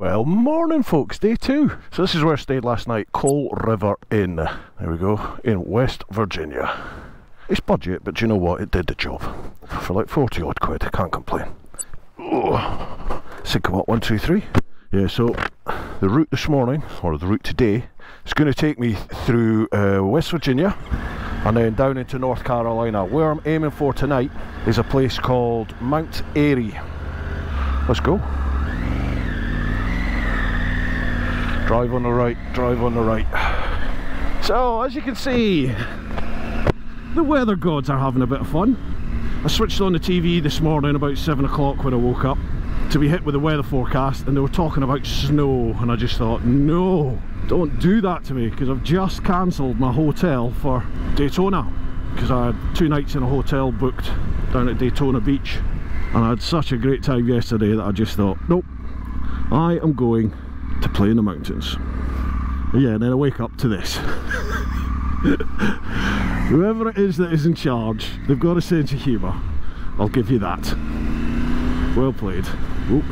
Well, morning folks, day two. So this is where I stayed last night, Coal River Inn. There we go, in West Virginia. It's budget, but you know what, it did the job. For like 40 odd quid, I can't complain. Oh. So come up, 1, 2, 3. Yeah, so the route this morning, or the route today, is going to take me through West Virginia and then down into North Carolina. Where I'm aiming for tonight is a place called Mount Airy. Let's go. Drive on the right, drive on the right. So, as you can see, the weather gods are having a bit of fun. I switched on the TV this morning about 7 o'clock when I woke up to be hit with the weather forecast, and they were talking about snow, and I just thought, no, don't do that to me, because I've just cancelled my hotel for Daytona, because I had 2 nights in a hotel booked down at Daytona Beach, and I had such a great time yesterday that I just thought, nope, I am going to play in the mountains. Yeah, and then I wake up to this. Whoever it is that is in charge, they've got a sense of humour. I'll give you that. Well played. Oop.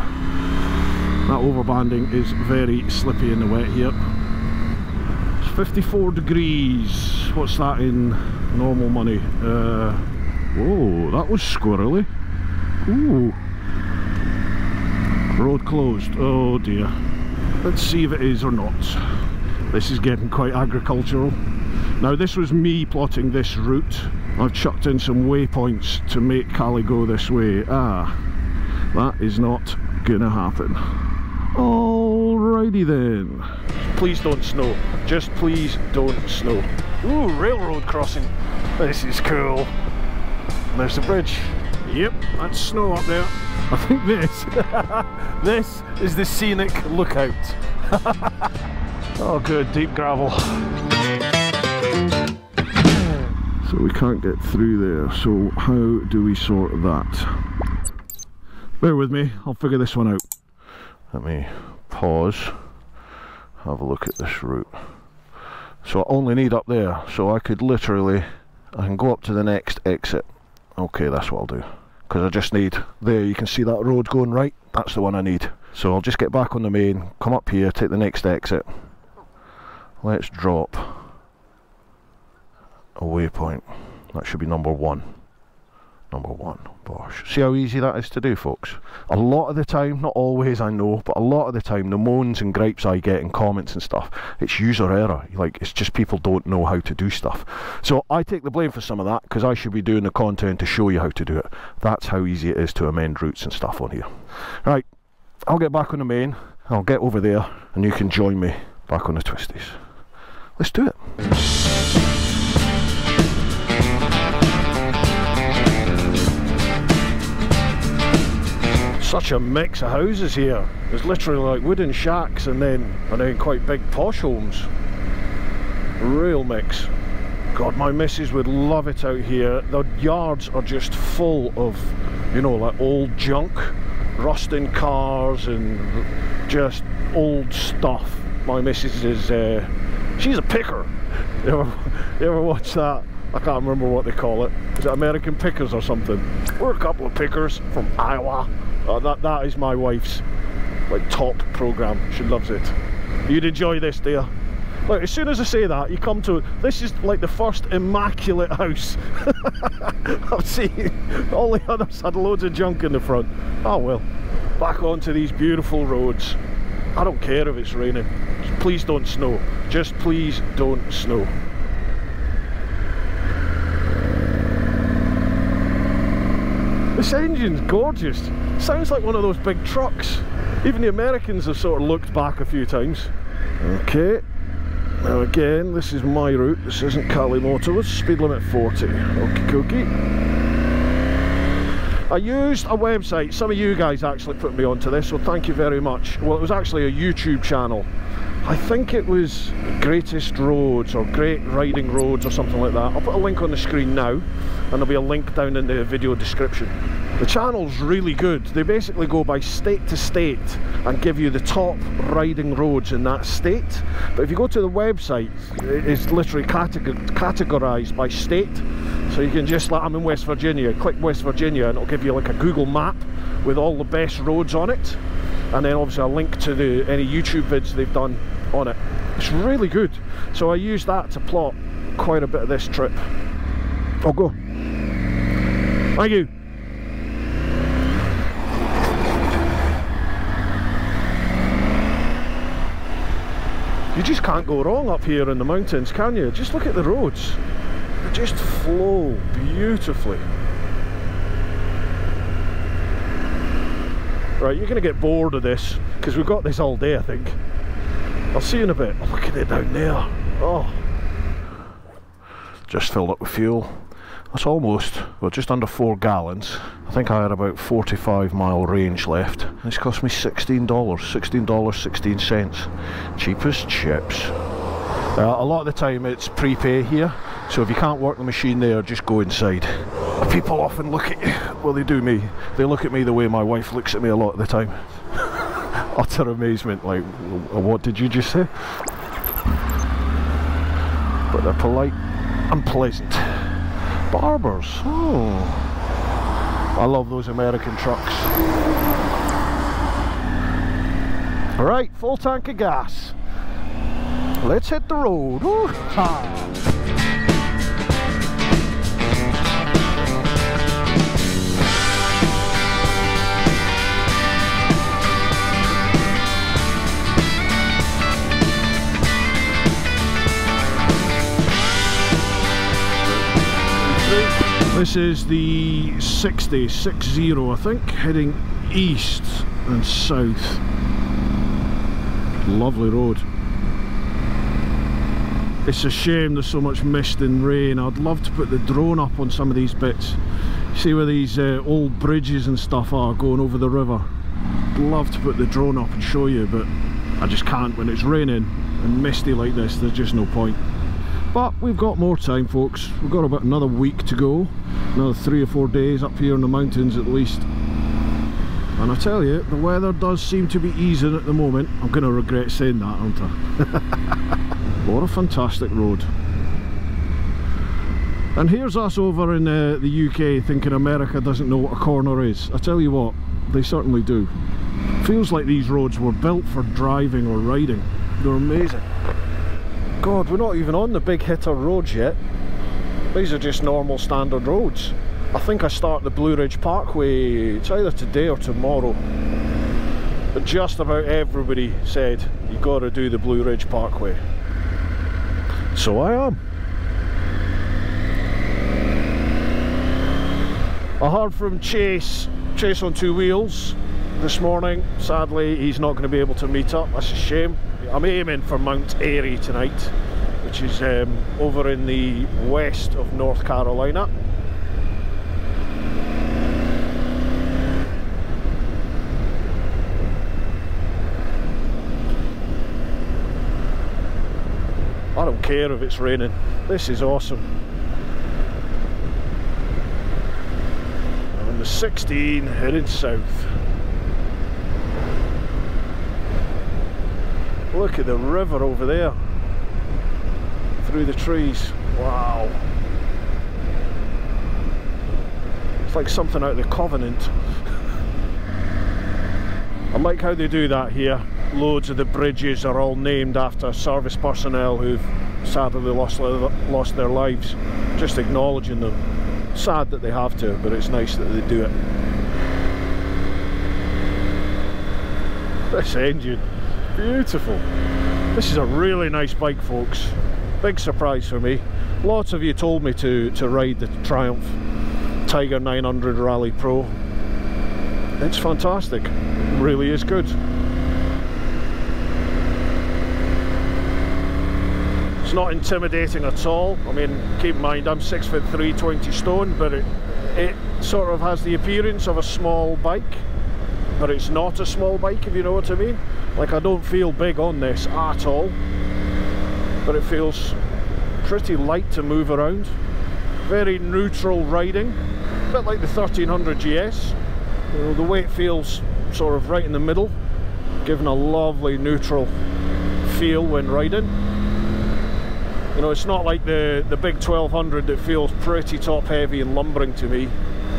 That overbanding is very slippy in the wet here. It's 54 degrees. What's that in normal money? Whoa, that was squirrely. Ooh. Road closed. Oh dear. Let's see if it is or not. This is getting quite agricultural. Now this was me plotting this route. I've chucked in some waypoints to make Cali go this way. Ah, that is not gonna happen. Alrighty then. Please don't snow. Just please don't snow. Ooh, railroad crossing. This is cool. There's the bridge. Yep, that's snow up there. I think this, this is the scenic lookout. Oh good, deep gravel. So we can't get through there, so how do we sort that? Bear with me, I'll figure this one out. Let me pause, have a look at this route. So I only need up there, so I could literally, I can go up to the next exit. Okay, that's what I'll do. Because I just need, there you can see that road going right, that's the one I need. So I'll just get back on the main, come up here, take the next exit. Let's drop a waypoint. That should be number 1. Number 1, bosh. See how easy that is to do, folks? A lot of the time, not always I know, but a lot of the time the moans and gripes I get in comments and stuff, it's user error. Like, it's just people don't know how to do stuff. So I take the blame for some of that, because I should be doing the content to show you how to do it. That's how easy it is to amend routes and stuff on here. Right, I'll get back on the main, I'll get over there, and you can join me back on the twisties. Let's do it. Such a mix of houses here. There's literally like wooden shacks and then quite big posh homes. Real mix. God, my missus would love it out here. The yards are just full of, you know, like old junk, rusting cars and just old stuff. My missus is, she's a picker. You ever watch that? I can't remember what they call it. Is it American Pickers or something? We're a couple of pickers from Iowa. That is my wife's like top program. She loves it. You'd enjoy this, dear. Look, as soon as I say that, you come to it. This is like the first immaculate house I've seen. All the others had loads of junk in the front. Oh well. Back onto these beautiful roads. I don't care if it's raining. Just please don't snow. Just please don't snow. This engine's gorgeous. Sounds like one of those big trucks. Even the Americans have sort of looked back a few times. Okay. Now again, this is my route. This isn't Cali Moto. Speed limit 40. Okie dokie. I used a website. Some of you guys actually put me onto this, so thank you very much. Well, it was actually a YouTube channel. I think it was Greatest Roads or Great Riding Roads or something like that. I'll put a link on the screen now, and there'll be a link down in the video description. The channel's really good. They basically go by state to state and give you the top riding roads in that state. But if you go to the website, it's literally categorized by state. So you can just, like, I'm in West Virginia, click West Virginia and it'll give you like a Google map with all the best roads on it, and then obviously a link to the any YouTube vids they've done on it. It's really good. So I use that to plot quite a bit of this trip. I'll go. Thank you. You just can't go wrong up here in the mountains, can you? Just look at the roads. They just flow beautifully. Right, you're going to get bored of this, because we've got this all day, I think. I'll see you in a bit. Oh, look at it down there. Oh. Just filled up with fuel. That's almost, well, just under 4 gallons. I think I had about 45-mile range left. And it's cost me $16.16. Cheap as chips. A lot of the time it's prepay here, so if you can't work the machine there, just go inside. People often look at you, well, they do me. They look at me the way my wife looks at me a lot of the time. Utter amazement, like, what did you just say? But they're polite and pleasant. Barbers, oh. I love those American trucks. All right, full tank of gas. Let's hit the road. Ooh, ha. This is the 60, I think, heading east and south. Lovely road. It's a shame there's so much mist and rain. I'd love to put the drone up on some of these bits. See where these old bridges and stuff are going over the river. I'd love to put the drone up and show you, but I just can't when it's raining and misty like this. There's just no point. But we've got more time, folks. We've got about another week to go, another 3 or 4 days up here in the mountains at least. And I tell you, the weather does seem to be easing at the moment. I'm going to regret saying that, aren't I? What a fantastic road. And here's us over in the UK thinking America doesn't know what a corner is. I tell you what, they certainly do. Feels like these roads were built for driving or riding. They're amazing. God, we're not even on the big hitter roads yet. These are just normal standard roads. I think I start the Blue Ridge Parkway, it's either today or tomorrow. But just about everybody said, you got to do the Blue Ridge Parkway. So I am. I heard from Chase on Two Wheels this morning. Sadly, he's not going to be able to meet up, that's a shame. I'm aiming for Mount Airy tonight, which is over in the west of North Carolina. I don't care if it's raining, this is awesome. I'm on the 16 headed south. Look at the river over there, through the trees. Wow. It's like something out of The Covenant. I like how they do that here. Loads of the bridges are all named after service personnel who've sadly lost their lives. Just acknowledging them. Sad that they have to, but it's nice that they do it. This engine. Beautiful. This is a really nice bike, folks. Big surprise for me. Lots of you told me to ride the Triumph Tiger 900 Rally Pro. It's fantastic. It really is good. It's not intimidating at all. I mean, keep in mind I'm 6'3", 20 stone, but it sort of has the appearance of a small bike. But it's not a small bike, if you know what I mean. Like, I don't feel big on this at all, but it feels pretty light to move around. Very neutral riding, a bit like the 1300 GS. You know, the weight feels sort of right in the middle, giving a lovely neutral feel when riding. You know, it's not like the big 1200 that feels pretty top heavy and lumbering to me,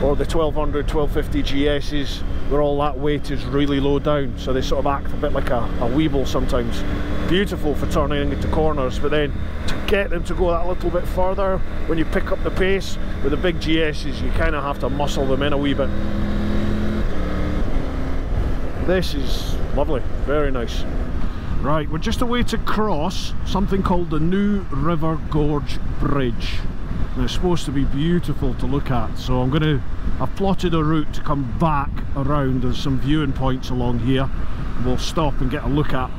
or the 1200, 1250 GS's. where all that weight is really low down, so they sort of act a bit like a Weeble sometimes. Beautiful for turning into corners, but then to get them to go that little bit further, when you pick up the pace with the big GS's, you kind of have to muscle them in a wee bit. This is lovely, very nice. Right, we're just away to cross something called the New River Gorge Bridge. And it's supposed to be beautiful to look at, so I've plotted a route to come back around. There's some viewing points along here. We'll stop and get a look at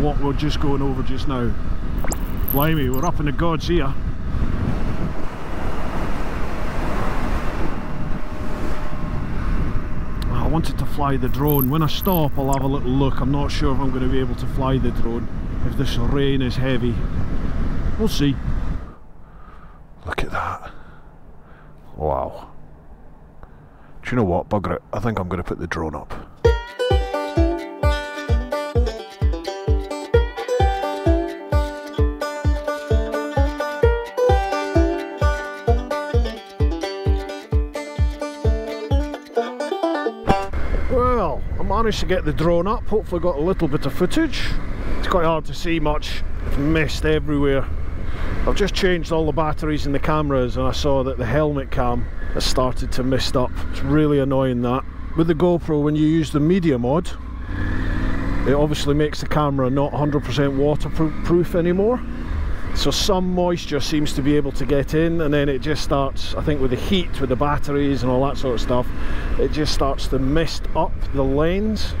what we're just going over just now. Blimey, we're up in the gods here. I wanted to fly the drone. When I stop, I'll have a little look. I'm not sure if I'm going to be able to fly the drone if this rain is heavy. We'll see. Look at that. Wow. Do you know what? Bugger it. I think I'm going to put the drone up. Well, I managed to get the drone up. Hopefully got a little bit of footage. It's quite hard to see much. It's mist everywhere. I've just changed all the batteries in the cameras and I saw that the helmet cam has started to mist up. It's really annoying that. With the GoPro, when you use the media mod, it obviously makes the camera not 100% waterproof anymore. So some moisture seems to be able to get in, and then it just starts, I think with the heat, with the batteries and all that sort of stuff, it just starts to mist up the lens.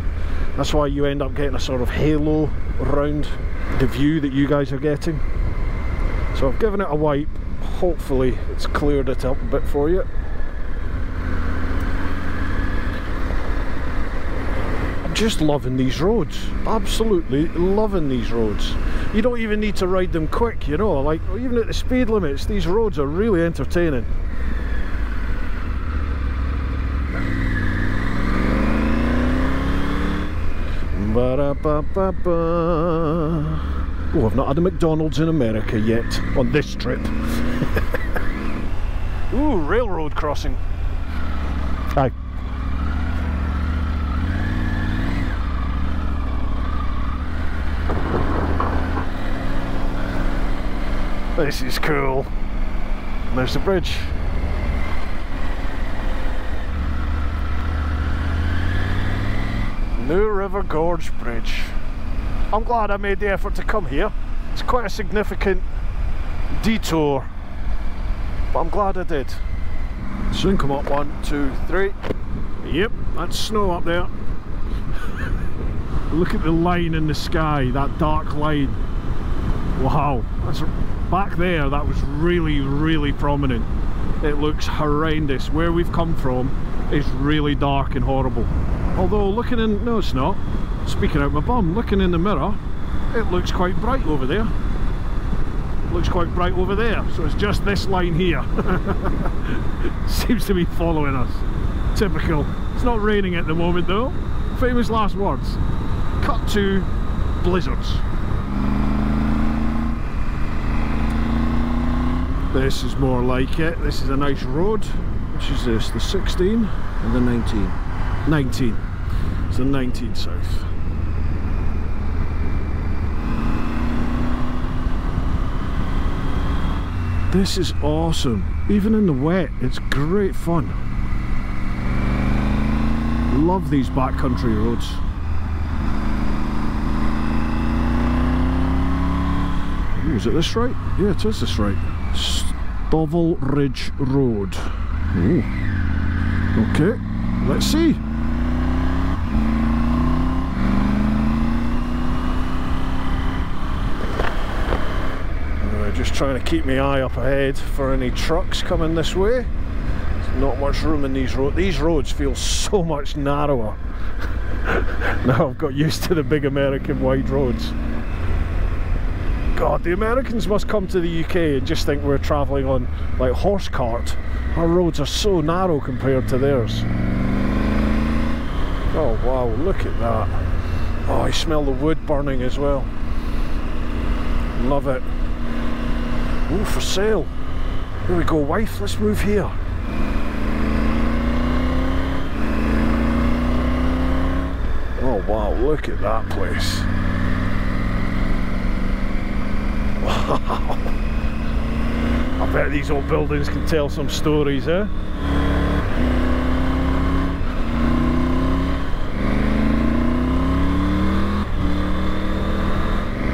That's why you end up getting a sort of halo around the view that you guys are getting. So I've given it a wipe, hopefully it's cleared it up a bit for you. I'm just loving these roads, absolutely loving these roads. You don't even need to ride them quick, you know, like even at the speed limits, these roads are really entertaining. Ba-da-ba-ba-ba. Oh, I've not had a McDonald's in America yet on this trip. Ooh, railroad crossing. Hi. This is cool. There's the bridge. New River Gorge Bridge. I'm glad I made the effort to come here. It's quite a significant detour, but I'm glad I did. Soon come up, 1, 2, 3. Yep, that's snow up there. Look at the line in the sky, that dark line. Wow, that's back there. That was really, really prominent. It looks horrendous. Where we've come from is really dark and horrible. Although looking in, no, it's not. Speaking out my bum, looking in the mirror, it looks quite bright over there. Looks quite bright over there, so it's just this line here. Seems to be following us. Typical. It's not raining at the moment though. Famous last words. Cut to blizzards. This is more like it. This is a nice road. Which is this? The 16 and the 19. 19. It's the 19 south. This is awesome. Even in the wet, it's great fun. Love these backcountry roads. Ooh, is it this right? Yeah, it is this right. Stovall Ridge Road. Ooh. Okay, let's see. Just trying to keep my eye up ahead for any trucks coming this way. There's not much room in these roads. These roads feel so much narrower. Now I've got used to the big American wide roads. God, the Americans must come to the UK and just think we're travelling on like horse cart. Our roads are so narrow compared to theirs. Oh wow, look at that. Oh, I smell the wood burning as well. Love it. Ooh, for sale. Here we go, wife, let's move here. Oh wow, look at that place. Wow. I bet these old buildings can tell some stories, eh?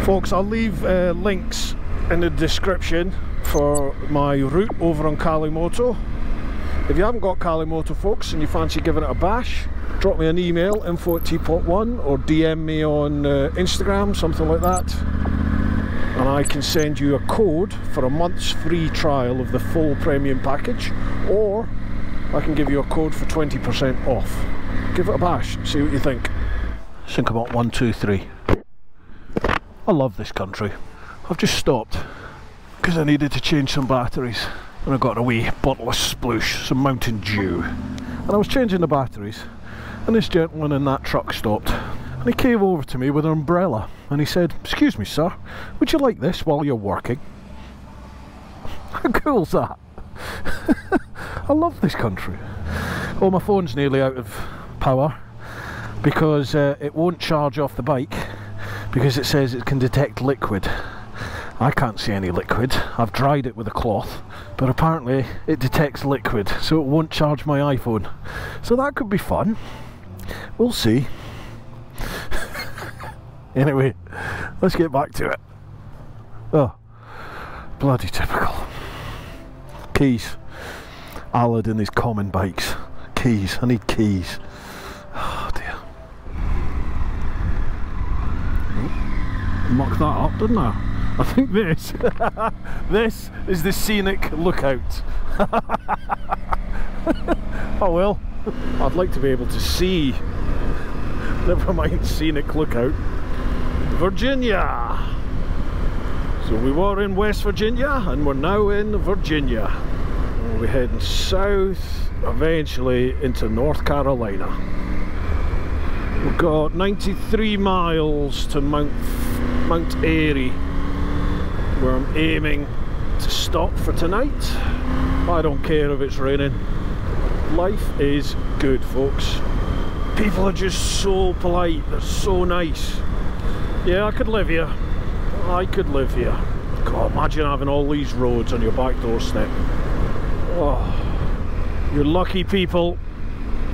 Folks, I'll leave links in the description for my route over on Cali Moto. If you haven't got Cali Moto, folks, and you fancy giving it a bash, drop me an email, info@t.1, or DM me on Instagram, something like that, and I can send you a code for a month's free trial of the full premium package, or I can give you a code for 20% off. Give it a bash, see what you think. Think about 1, 2, 3. I love this country. I've just stopped because I needed to change some batteries, and I got a wee bottle of sploosh, some Mountain Dew, and I was changing the batteries, and this gentleman in that truck stopped, and he came over to me with an umbrella, and he said, "Excuse me, sir, would you like this while you're working?" How cool's that? I love this country. Oh, my phone's nearly out of power because it won't charge off the bike, because it says it can detect liquid. I can't see any liquid. I've dried it with a cloth, but apparently it detects liquid, so it won't charge my iPhone. So that could be fun. We'll see. Anyway, let's get back to it. Oh, bloody typical. Keys. Alad and his common bikes. Keys. I need keys. Oh dear. Mucked that up, didn't I think this this is the scenic lookout. Oh well, I'd like to be able to see, never mind scenic lookout, Virginia. So we were in West Virginia and we're now in Virginia. We're heading south eventually into North Carolina. We've got 93 miles to Mount Airy, where I'm aiming to stop for tonight. I don't care if it's raining. Life is good, folks. People are just so polite, they're so nice. Yeah, I could live here. I could live here. God, imagine having all these roads on your back doorstep. Oh, you're lucky people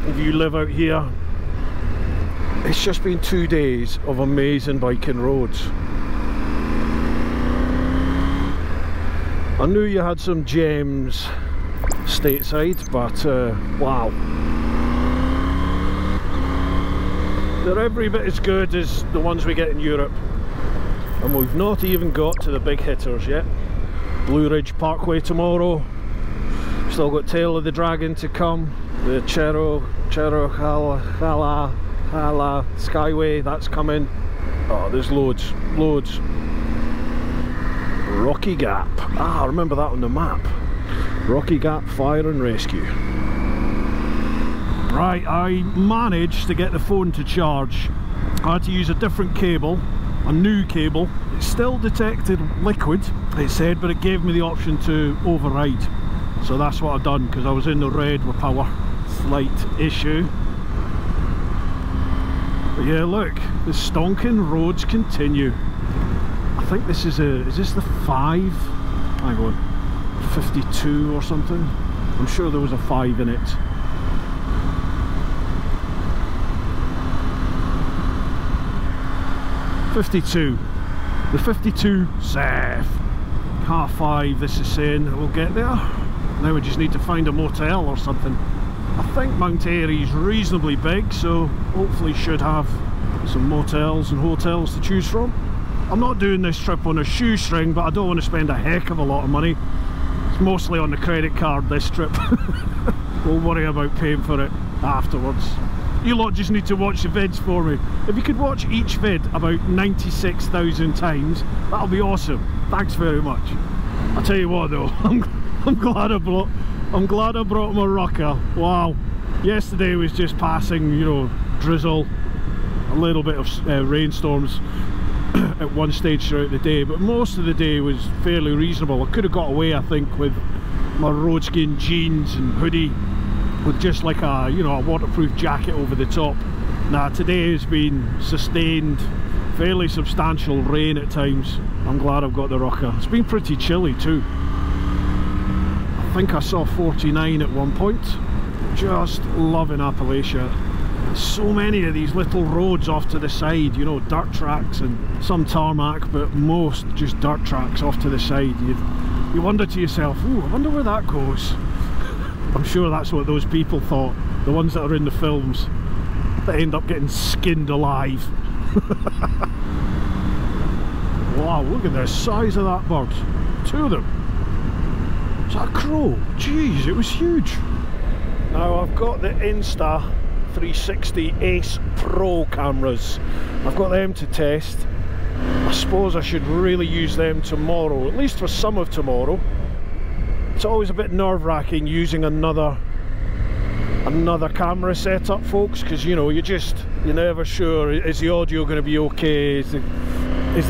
if you live out here. It's just been 2 days of amazing biking roads. I knew you had some gems stateside, but wow. They're every bit as good as the ones we get in Europe. And we've not even got to the big hitters yet. Blue Ridge Parkway tomorrow. Still got Tail of the Dragon to come. The Cherohala Skyway, that's coming. Oh, there's loads, loads. Rocky Gap. Ah, I remember that on the map. Rocky Gap Fire and Rescue. Right, I managed to get the phone to charge. I had to use a different cable, a new cable. It still detected liquid, it said, but it gave me the option to override. So that's what I've done, because I was in the red with power. Slight issue. But yeah, look, the stonking roads continue. I think this is is this the 5? Hang on, 52 or something? I'm sure there was a 5 in it. The 52 safe. Car 5, this is saying that we'll get there. Now we just need to find a motel or something. I think Mount Airy is reasonably big, so hopefully should have some motels and hotels to choose from. I'm not doing this trip on a shoestring, but I don't want to spend a heck of a lot of money. It's mostly on the credit card this trip. We'll worry about paying for it afterwards. You lot just need to watch the vids for me. If you could watch each vid about 96,000 times, that'll be awesome. Thanks very much. I'll tell you what though, I'm glad I brought... I'm glad I brought my Rukka. Wow, yesterday was just passing, you know, drizzle, a little bit of rainstorms at one stage throughout the day, but most of the day was fairly reasonable. I could have got away, I think, with my road skiing jeans and hoodie with just like a, you know, a waterproof jacket over the top, Now today has been sustained, fairly substantial rain at times. I'm glad I've got the Rukka. It's been pretty chilly too. I think I saw 49 at one point. Just loving Appalachia. So many of these little roads off to the side, you know, dirt tracks and some tarmac, but most just dirt tracks off to the side. You wonder to yourself, ooh, I wonder where that goes. I'm sure that's what those people thought, the ones that are in the films that end up getting skinned alive. Wow, look at the size of that bird. Two of them. Is that a crow? Jeez, it was huge. Now I've got the Insta360 Ace Pro cameras. I've got them to test. I suppose I should really use them tomorrow, at least for some of tomorrow. It's always a bit nerve-wracking using another camera setup, folks, because you know, you're never sure. Is the audio going to be okay? Is the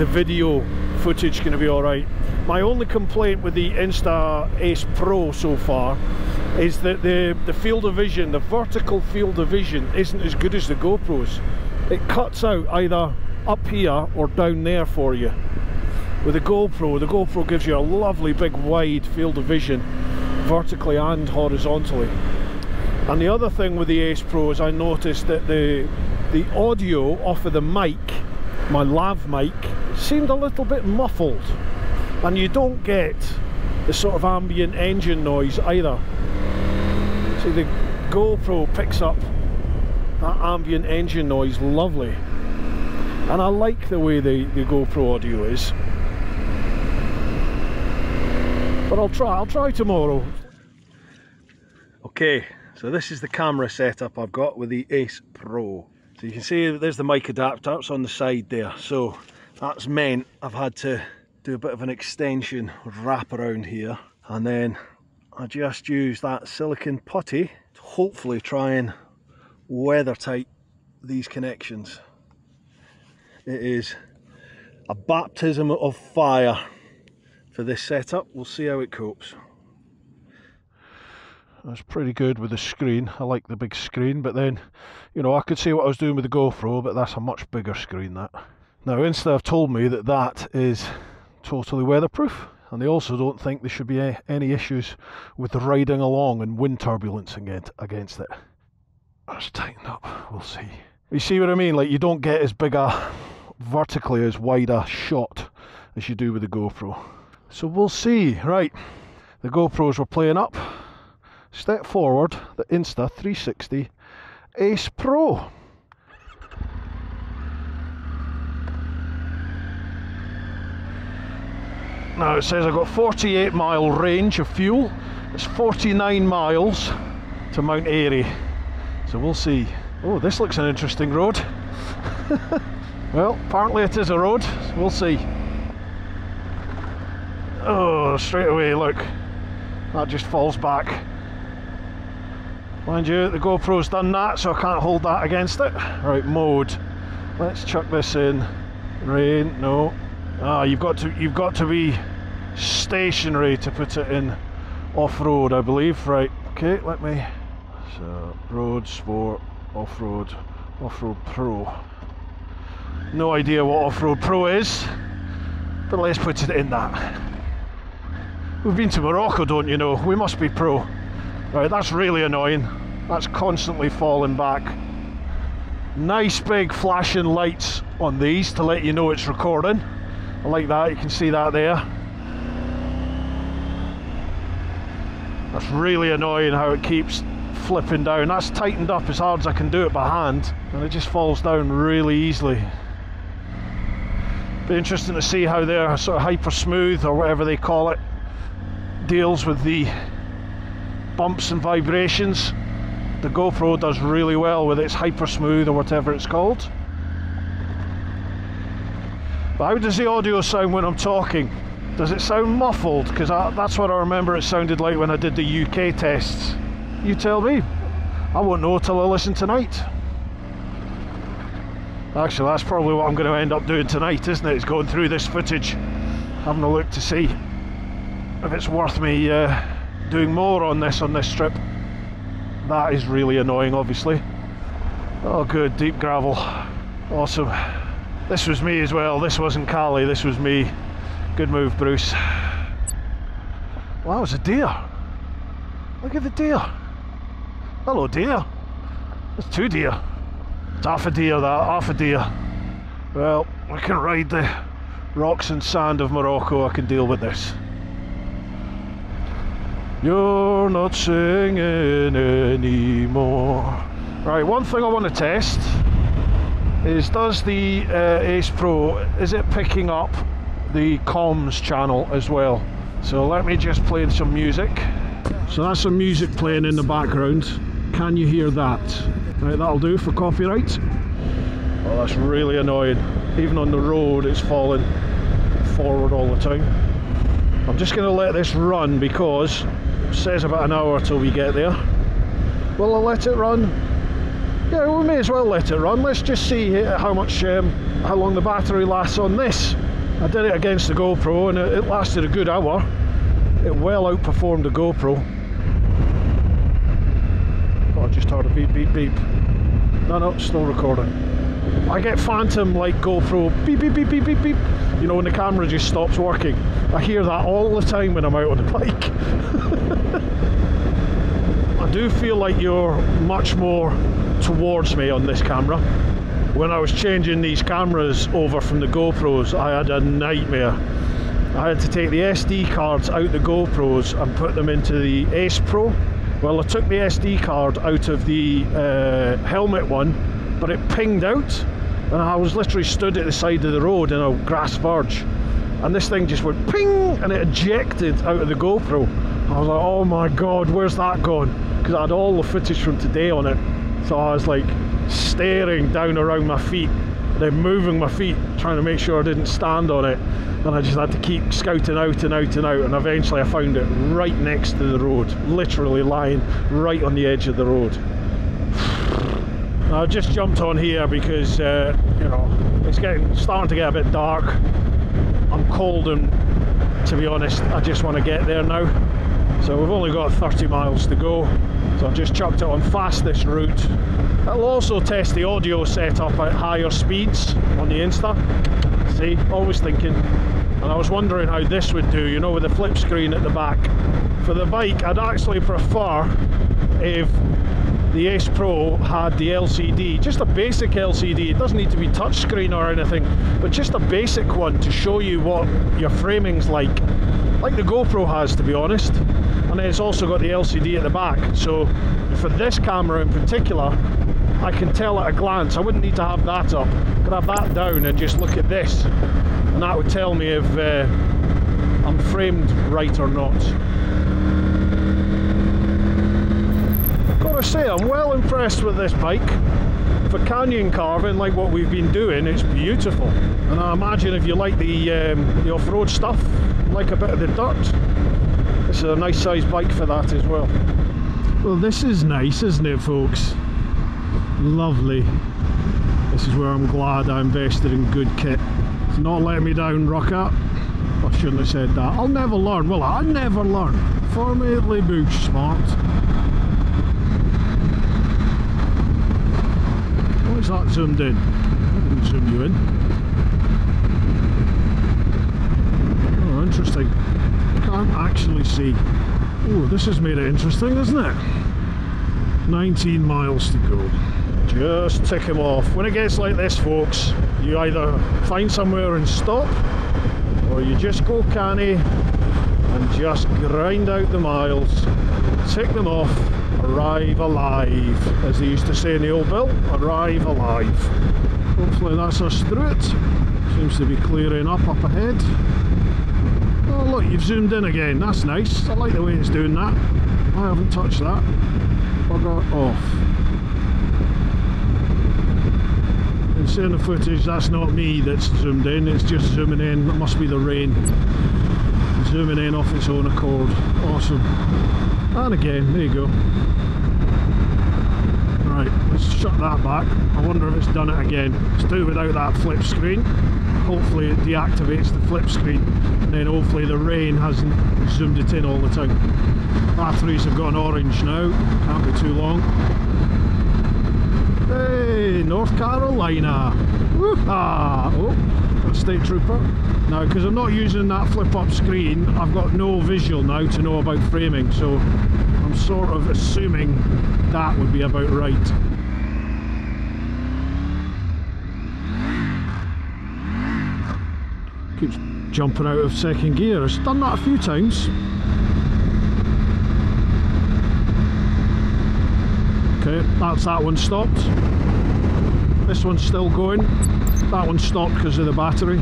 video footage going to be all right? My only complaint with the Insta Ace Pro so far is that the field of vision, the vertical field of vision, isn't as good as the GoPros. It cuts out either up here or down there for you. With the GoPro gives you a lovely big wide field of vision, vertically and horizontally. And the other thing with the Ace Pro is I noticed that the audio off of the mic, my lav mic, seemed a little bit muffled. And you don't get the sort of ambient engine noise either. See, the GoPro picks up that ambient engine noise lovely. And I like the way the GoPro audio is. But I'll try tomorrow. Okay, so this is the camera setup I've got with the Ace Pro. So you can see there's the mic adapter, it's on the side there. So that's meant I've had to do a bit of an extension wrap around here, and then I just use that silicone putty to hopefully try and weather tight these connections. It is a baptism of fire for this setup. We'll see how it copes. That's pretty good with the screen. I like the big screen, but then, you know, I could see what I was doing with the GoPro, but that's a much bigger screen, that. Now Insta have told me that that is totally weatherproof, and they also don't think there should be any issues with riding along and wind turbulence against it. That's tightened up, we'll see. You see what I mean? Like, you don't get as big a, vertically as wide a shot as you do with the GoPro. So we'll see. Right, the GoPros were playing up. Step forward, the Insta360 Ace Pro. Now it says I've got 48 mile range of fuel. It's 49 miles to Mount Airy. So we'll see. Oh, this looks an interesting road. Well, apparently it is a road. So we'll see. Oh, straight away, look. That just falls back. Mind you, the GoPro's done that, so I can't hold that against it. Right, mode. Let's chuck this in. Rain, no. Ah, you've got to be stationary to put it in off-road, I believe. Right, okay, let me. So, road, sport, off-road, off-road pro. No idea what off-road pro is, but let's put it in that. We've been to Morocco, don't you know? We must be pro. Right, that's really annoying. That's constantly falling back. Nice big flashing lights on these to let you know it's recording. I like that, you can see that there. That's really annoying how it keeps flipping down. That's tightened up as hard as I can do it by hand, and it just falls down really easily. Be interesting to see how their sort of hyper smooth, or whatever they call it, deals with the bumps and vibrations. The GoPro does really well with its hyper smooth, or whatever it's called. But how does the audio sound when I'm talking? Does it sound muffled? Because that's what I remember it sounded like when I did the UK tests. You tell me. I won't know till I listen tonight. Actually, that's probably what I'm going to end up doing tonight, isn't it? Is going through this footage, having a look to see if it's worth me doing more on this strip. That is really annoying, obviously. Oh good, deep gravel, awesome. This was me as well, this wasn't Cali, this was me. Good move, Bruce. Wow, it's a deer. Look at the deer. Hello deer. That's two deer. It's half a deer that, half a deer. Well, I can ride the rocks and sand of Morocco, I can deal with this. You're not singing anymore. Right, one thing I want to test is, does the Ace Pro, is it picking up the comms channel as well? So let me just play some music. So that's some music playing in the background. Can you hear that? Right, that'll do for copyright. Oh, that's really annoying. Even on the road, it's falling forward all the time. I'm just going to let this run because it says about an hour till we get there. Will I let it run? Yeah, we may as well let it run. Let's just see how much, how long the battery lasts on this. I did it against the GoPro and it lasted a good hour. It well outperformed the GoPro. Oh, I just heard a beep, beep, beep. No, no, still recording. I get phantom like GoPro, beep, beep, beep, beep, beep, beep. You know, when the camera just stops working. I hear that all the time when I'm out on the bike. I do feel like you're much more towards me on this camera. When I was changing these cameras over from the GoPros, I had a nightmare. I had to take the SD cards out the GoPros and put them into the Ace Pro. Well, I took the SD card out of the helmet one, but it pinged out, and I was literally stood at the side of the road in a grass verge, and this thing just went ping, and it ejected out of the GoPro. I was like, oh my god, where's that gone? Because I had all the footage from today on it, so I was like, staring down around my feet, then moving my feet, trying to make sure I didn't stand on it, and I just had to keep scouting out and out and out, and eventually I found it right next to the road, literally lying right on the edge of the road. I just jumped on here because you know, it's starting to get a bit dark. I'm cold, and to be honest, I just want to get there now. So we've only got 30 miles to go, so I've just chucked it on fast this route. I'll also test the audio setup at higher speeds on the Insta. See, always thinking. And I was wondering how this would do, you know, with the flip screen at the back. For the bike, I'd actually prefer if the Ace Pro had the LCD, just a basic LCD, it doesn't need to be touchscreen or anything, but just a basic one to show you what your framing's like the GoPro has, to be honest. And then it's also got the LCD at the back, so for this camera in particular, I can tell at a glance. I wouldn't need to have that up. I could have that down and just look at this, and that would tell me if I'm framed right or not. I've got to say, I'm well impressed with this bike. For canyon carving, like what we've been doing, it's beautiful. And I imagine if you like the off-road stuff, like a bit of the dirt, it's a nice sized bike for that as well. Well, this is nice, isn't it, folks? Lovely. This is where I'm glad I invested in good kit. It's not letting me down, Rukka. I shouldn't have said that. I'll never learn, will I? I never learn. Formerly Bush smart. What's that zoomed in? I didn't zoom you in. Oh, interesting. Can't actually see. Oh, this has made it interesting, isn't it? 19 miles to go. Just tick him off. When it gets like this, folks, you either find somewhere and stop, or you just go canny and just grind out the miles, tick them off, arrive alive. As they used to say in the old bill, arrive alive. Hopefully that's us through it. Seems to be clearing up ahead. Oh look, you've zoomed in again, that's nice. I like the way it's doing that. I haven't touched that. Bugger off. And seeing the footage, that's not me that's zoomed in, it's just zooming in. That must be the rain. Zooming in off its own accord. Awesome. And again, there you go. Right, let's shut that back. I wonder if it's done it again. Let's do without that flip screen. Hopefully it deactivates the flip screen, and then hopefully the rain hasn't zoomed it in all the time. Batteries have gone orange now, can't be too long. Hey, North Carolina. Woo-ha! Oh, a state trooper. Now, because I'm not using that flip-up screen, I've got no visual now to know about framing, so I'm sort of assuming that would be about right. Keeps jumping out of second gear. I've done that a few times. Okay, that's that one stopped. This one's still going. That one stopped because of the battery.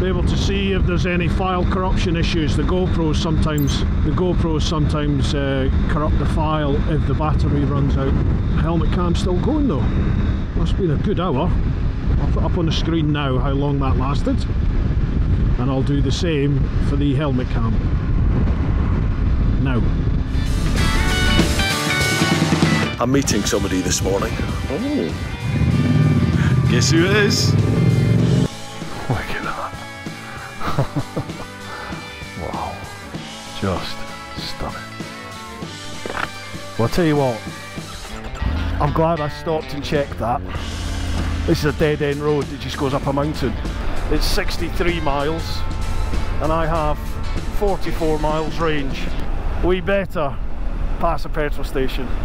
Be able to see if there's any file corruption issues. The GoPros sometimes corrupt the file if the battery runs out. Helmet cam's still going though. Must have been a good hour. I'll put up on the screen now how long that lasted. And I'll do the same for the helmet cam. Now. I'm meeting somebody this morning. Oh. Guess who it is? Look at that. Wow. Just stunning. Well, I'll tell you what. I'm glad I stopped and checked that. This is a dead-end road that just goes up a mountain. It's 63 miles and I have 44 miles range. We better pass a petrol station.